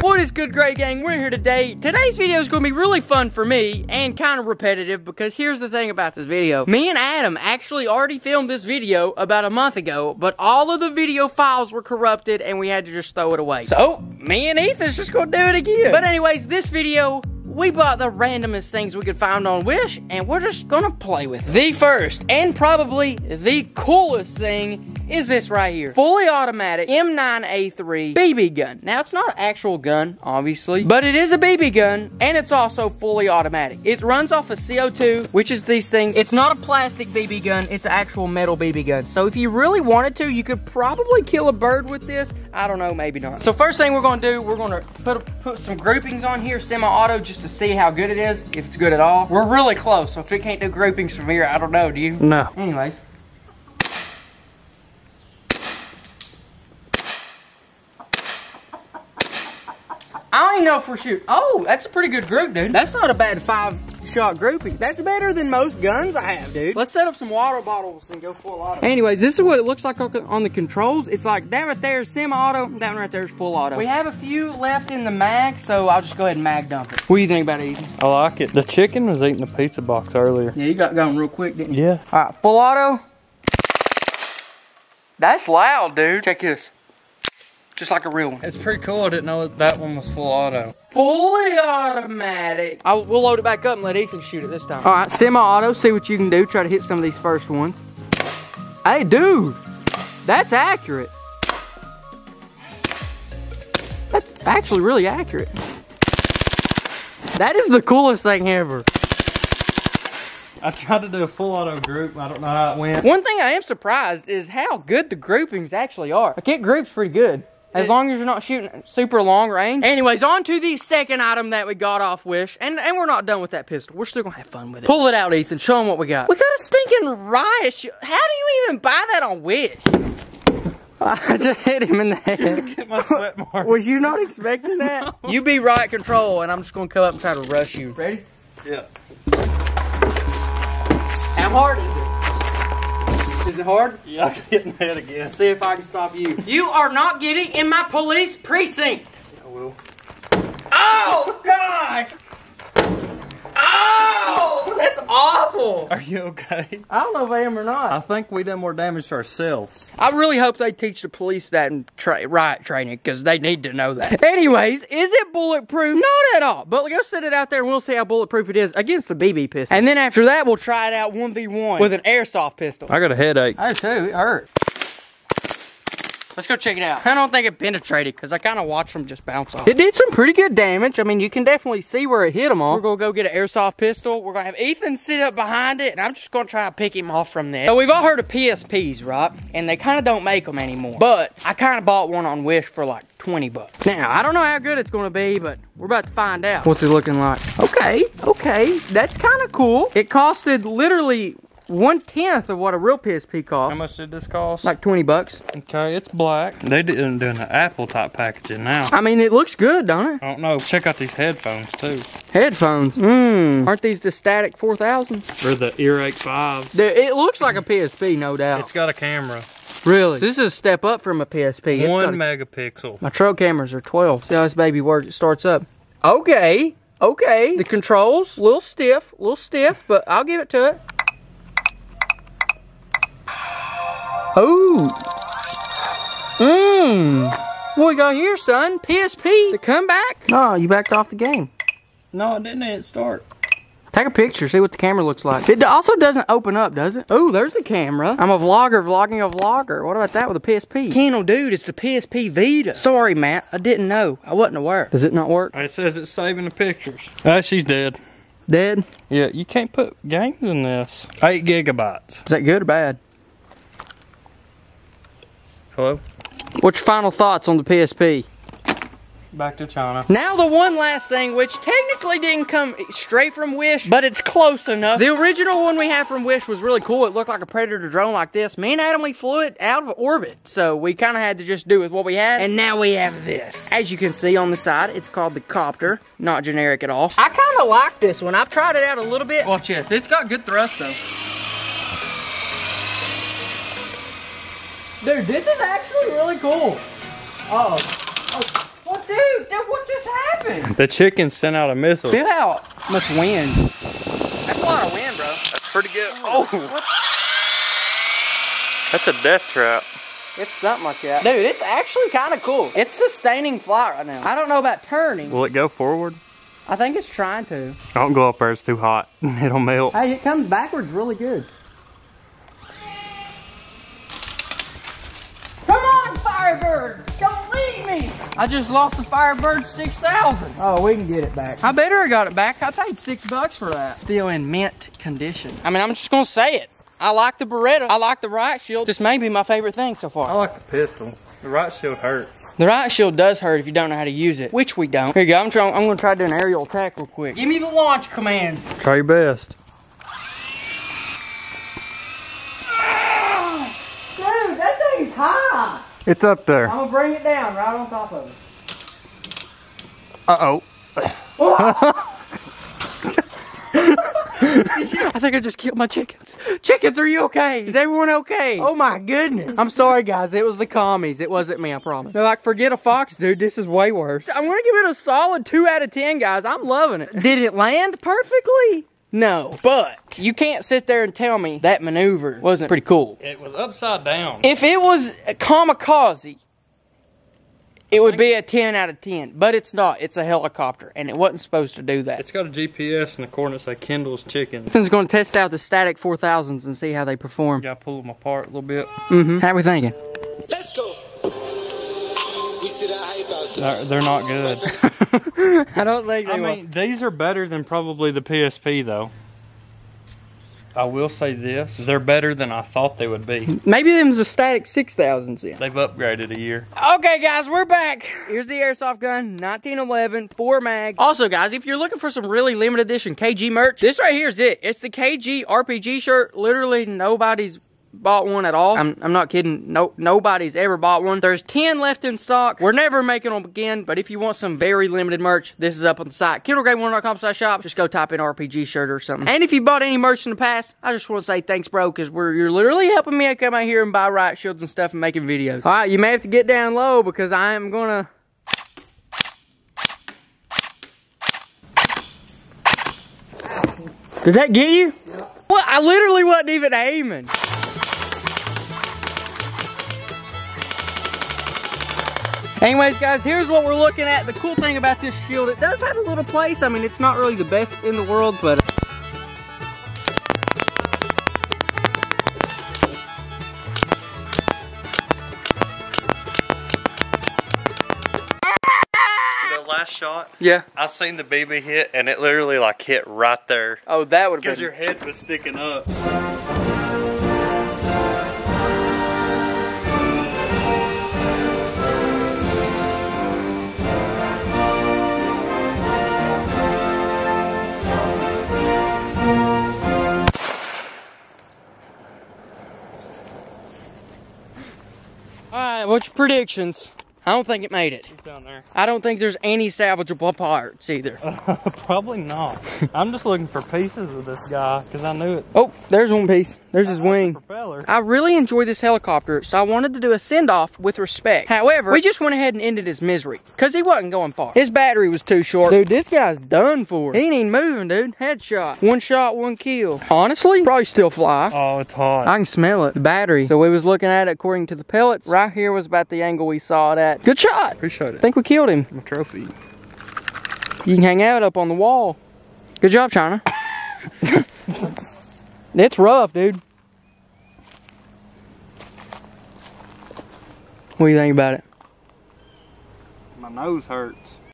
What is good, Gray Gang? We're here today. Today's video is going to be really fun for me and kind of repetitive because here's the thing about this video. Me and Adam actually already filmed this video about a month ago, but all of the video files were corrupted and we had to just throw it away. So, me and Ethan's just going to do it again. But anyways, this video, we bought the randomest things we could find on Wish, and we're just gonna play with them. The first, and probably the coolest thing, is this right here. Fully automatic M9A3 BB gun. Now, it's not an actual gun, obviously, but it is a BB gun, and it's also fully automatic. It runs off of CO2, which is these things. It's not a plastic BB gun, it's an actual metal BB gun. So if you really wanted to, you could probably kill a bird with this. I don't know, maybe not. So first thing we're gonna do, we're gonna put some groupings on here, semi-auto, just to see how good it is, if it's good at all. We're really close, so if it can't do groupings from here, I don't know, do you? No. Anyways. I don't even know if we're shooting. Oh, that's a pretty good group, dude. That's not a bad 5-shot grouping. That's better than most guns I have, dude. Let's set up some water bottles and go full auto. Anyways, this is what it looks like on the controls. It's like that right there is semi-auto, that one right there is full auto. We have a few left in the mag, so I'll just go ahead and mag dump it. What do you think about it, Ethan? I like it. The chicken was eating a pizza box earlier. Yeah, you got going real quick, didn't you? Yeah. All right, full auto. That's loud, dude. Check this. Just like a real one. It's pretty cool. I didn't know that one was full auto. Fully automatic. We'll load it back up and let Ethan shoot it this time. All right, semi-auto, see what you can do. Try to hit some of these first ones. Hey, dude, that's accurate. That's actually really accurate. That is the coolest thing ever. I tried to do a full auto group. I don't know how it went. One thing I am surprised is how good the groupings actually are. Like, it groups pretty good. As long as you're not shooting super long range. Anyways, on to the second item that we got off Wish. And we're not done with that pistol. We're still going to have fun with it. Pull it out, Ethan. Show them what we got. We got a stinking riot shield. How do you even buy that on Wish? I just hit him in the head. Get my sweat mark. Was you not expecting that? No. You be riot control, and I'm just going to come up and try to rush you. Ready? Yeah. How hard is it? Is it hard? Yeah, I can hit in the head again. See if I can stop you. You are not getting in my police precinct. Yeah, I will. Oh, gosh! Oh, that's awful. Are you okay? I don't know if I am or not. I think we done more damage to ourselves. I really hope they teach the police that in riot training, because they need to know that. Anyways, is it bulletproof? Not at all. But go set it out there and we'll see how bulletproof it is against the BB pistol. And then after that, we'll try it out 1v1 with an airsoft pistol. I got a headache. I do too. It hurts. Let's go check it out. I don't think it penetrated because I kind of watched them just bounce off. It did some pretty good damage. I mean, you can definitely see where it hit them on. We're going to go get an airsoft pistol. We're going to have Ethan sit up behind it, and I'm just going to try to pick him off from there. So we've all heard of PSPs, right? And they kind of don't make them anymore. But I kind of bought one on Wish for like 20 bucks. Now, I don't know how good it's going to be, but we're about to find out. What's it looking like? Okay, okay. That's kind of cool. It costed literally 1/10 of what a real PSP costs. How much did this cost? Like 20 bucks. Okay, it's black. They didn't do an Apple type packaging now. I mean, it looks good, don't it? I don't know. Check out these headphones too. Headphones? Mmm. Aren't these the Static 4000? Or the Ear 8 Fives. Dude, it looks like a PSP, no doubt. It's got a camera. Really? So this is a step up from a PSP. It's 1 megapixel. My trail cameras are 12. See how this baby works? It starts up. Okay, okay. The controls, a little stiff, but I'll give it to it. Oh, what we got here, son? PSP, the comeback? Oh, you backed off the game. No, it didn't at start. Take a picture, see what the camera looks like. It also doesn't open up, does it? Oh, there's the camera. I'm a vlogger vlogging a vlogger. What about that with a PSP? Kendall, dude, it's the PSP Vita. Sorry, Matt, I didn't know. I wasn't aware. Does it not work? It says it's saving the pictures. She's dead. Dead? Yeah, you can't put games in this. 8 gigabytes. Is that good or bad? Hello? What's your final thoughts on the PSP? Back to China. Now the one last thing, which technically didn't come straight from Wish, but it's close enough. The original one we had from Wish was really cool. It looked like a Predator drone like this. Me and Adam, we flew it out of orbit, so we kind of had to just do with what we had, and now we have this. As you can see on the side, it's called the Copter. Not generic at all. I kind of like this one. I've tried it out a little bit. Watch it. It's got good thrust, though. Dude, this is actually really cool. Uh-oh. Oh, well, dude, what just happened? The chicken sent out a missile. Feel how much wind. That's a lot of wind, bro. That's pretty good. Oh! What? That's a death trap. It's something like that. Dude, it's actually kind of cool. It's sustaining flight right now. I don't know about turning. Will it go forward? I think it's trying to. Don't go up there, it's too hot. It'll melt. Hey, it comes backwards really good. Come on, Firebird! Don't leave me! I just lost the Firebird 6000. Oh, we can get it back. I better have got it back. I paid $6 for that. Still in mint condition. I mean, I'm just gonna say it. I like the Beretta. I like the right shield. This may be my favorite thing so far. I like the pistol. The right shield hurts. The right shield does hurt if you don't know how to use it, which we don't. Here you go. I'm going to try to do an aerial attack real quick. Give me the launch commands. Try your best. Dude, that thing's high. It's up there. I'm going to bring it down right on top of it. Uh-oh. I think I just killed my chickens. Chickens, are you okay? Is everyone okay? Oh my goodness. I'm sorry guys, it was the commies. It wasn't me, I promise. They're like, forget a fox, dude. This is way worse. I'm gonna give it a solid 2 out of 10, guys. I'm loving it. Did it land perfectly? No, but you can't sit there and tell me that maneuver wasn't pretty cool. It was upside down. If it was a kamikaze, it would be a 10 out of 10, but it's not. It's a helicopter, and it wasn't supposed to do that. It's got a GPS, and the coordinates say Kendall's chicken. Ethan's going to test out the Static 4000s and see how they perform. Gotta pull them apart a little bit. Mm-hmm. How we thinking? Let's go. They're not good. I don't think they I mean, these are better than probably the PSP, though. I will say this, they're better than I thought they would be. Maybe them's a Static 6000s in. They've upgraded a year. Okay guys, we're back. Here's the airsoft gun, 1911, 4 mag. Also guys, if you're looking for some really limited edition KG merch, this right here is it. It's the KG RPG shirt. Literally nobody's bought one at all. I'm not kidding. Nobody's ever bought one. There's 10 left in stock. We're never making them again, but if you want some very limited merch, this is up on the site, kendallgray1.com/shop. Just go type in RPG shirt or something. And if you bought any merch in the past, I just want to say thanks, bro, because you're literally helping me come out here and buy riot shields and stuff and making videos. All right, you may have to get down low because I am gonna Did that get you? Yeah. Well, I literally wasn't even aiming. Anyways, guys, here's what we're looking at. The cool thing about this shield, it does have a little place. I mean, it's not really the best in the world, but... The last shot? Yeah. I seen the BB hit, and it literally, like, hit right there. Oh, that would have been... Because your head was sticking up. What's your predictions? I don't think it made it. It's down there. I don't think there's any salvageable parts either. Probably not. I'm just looking for pieces of this guy because I knew it. Oh, there's one piece. There's his wing. Propeller. I really enjoy this helicopter, so I wanted to do a send-off with respect. However, we just went ahead and ended his misery because he wasn't going far. His battery was too short. Dude, this guy's done for. He ain't even moving, dude. Headshot. One shot, one kill. Honestly, probably still fly. Oh, it's hot. I can smell it. The battery. So we was looking at it according to the pellets. Right here was about the angle we saw it at. Good shot. Appreciate it. I think we killed him. My trophy. You can hang out up on the wall. Good job, China. It's rough, dude. What do you think about it? My nose hurts.